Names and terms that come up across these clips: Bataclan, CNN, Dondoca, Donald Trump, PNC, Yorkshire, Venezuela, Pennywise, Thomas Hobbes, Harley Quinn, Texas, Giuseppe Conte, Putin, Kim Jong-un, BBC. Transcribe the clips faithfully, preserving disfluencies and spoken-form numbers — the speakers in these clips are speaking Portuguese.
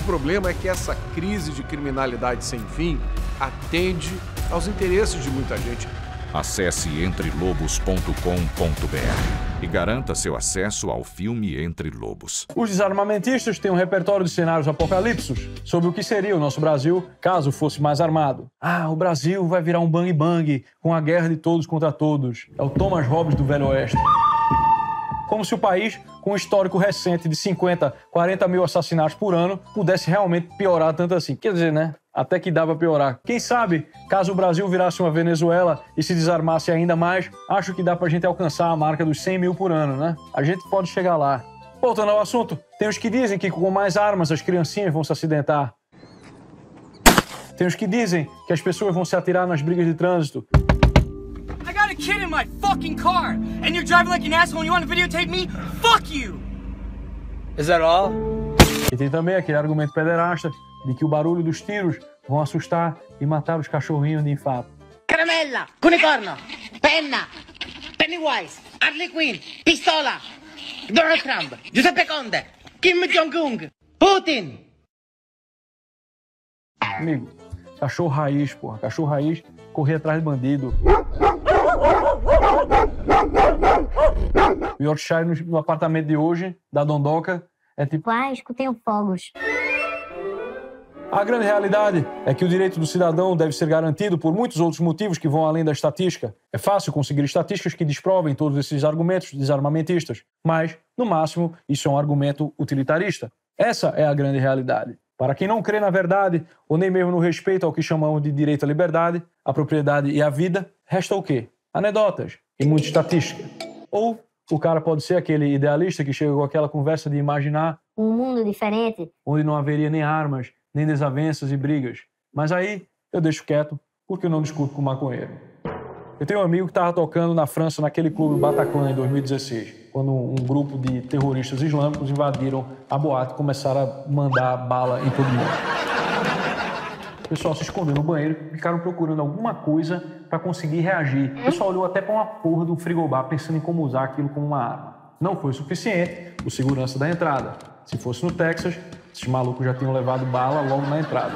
O problema é que essa crise de criminalidade sem fim atende aos interesses de muita gente. Acesse entre lobos ponto com ponto br e garanta seu acesso ao filme Entre Lobos. Os desarmamentistas têm um repertório de cenários apocalípticos sobre o que seria o nosso Brasil caso fosse mais armado. Ah, o Brasil vai virar um bang bang com a guerra de todos contra todos. É o Thomas Hobbes do Velho Oeste. Como se o país, com um histórico recente de cinquenta, quarenta mil assassinatos por ano, pudesse realmente piorar tanto assim. Quer dizer, né? Até que dava piorar. Quem sabe, caso o Brasil virasse uma Venezuela e se desarmasse ainda mais, acho que dá pra gente alcançar a marca dos cem mil por ano, né? A gente pode chegar lá. Voltando ao assunto, tem os que dizem que com mais armas as criancinhas vão se acidentar. Tem os que dizem que as pessoas vão se atirar nas brigas de trânsito. Kid in my fucking car, and you're driving like an asshole and you want to videotape me? Fuck you! Is that all? E tem também aquele argumento pederasta de que o barulho dos tiros vão assustar e matar os cachorrinhos de infarto. Caramela, unicorno, penna, Pennywise, Harley Quinn, pistola, Donald Trump, Giuseppe Conte, Kim Jong-un, Putin. Amigo, cachorro raiz, porra. Cachorro raiz, correr atrás de bandido. O Yorkshire, no apartamento de hoje, da Dondoca, é tipo... Ah, escutei os fogos. A grande realidade é que o direito do cidadão deve ser garantido por muitos outros motivos que vão além da estatística. É fácil conseguir estatísticas que desprovem todos esses argumentos desarmamentistas, mas, no máximo, isso é um argumento utilitarista. Essa é a grande realidade. Para quem não crê na verdade, ou nem mesmo no respeito ao que chamamos de direito à liberdade, à propriedade e à vida, resta o quê? Anedotas e muita estatística. Ou o cara pode ser aquele idealista que chega com aquela conversa de imaginar um mundo diferente, onde não haveria nem armas, nem desavenças e brigas. Mas aí eu deixo quieto, porque eu não discuto com maconheiro. Eu tenho um amigo que estava tocando na França naquele clube Bataclan em dois mil e dezesseis. Quando um grupo de terroristas islâmicos invadiram a boate e começaram a mandar bala em todo mundo. O pessoal se escondeu no banheiro, ficaram procurando alguma coisa para conseguir reagir. O pessoal olhou até para uma porra de um frigobar pensando em como usar aquilo como uma arma. Não foi suficiente o segurança da entrada. Se fosse no Texas, esses malucos já tinham levado bala logo na entrada.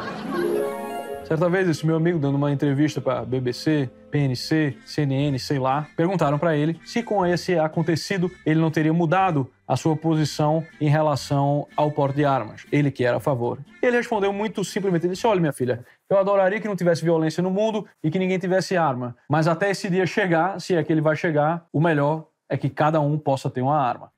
Certa vez, esse meu amigo, dando uma entrevista para B B C, P N C, C N N, sei lá, perguntaram para ele se com esse acontecido ele não teria mudado a sua posição em relação ao porte de armas, ele que era a favor. Ele respondeu muito simplesmente, ele disse, olha, minha filha, eu adoraria que não tivesse violência no mundo e que ninguém tivesse arma, mas até esse dia chegar, se é que ele vai chegar, o melhor é que cada um possa ter uma arma.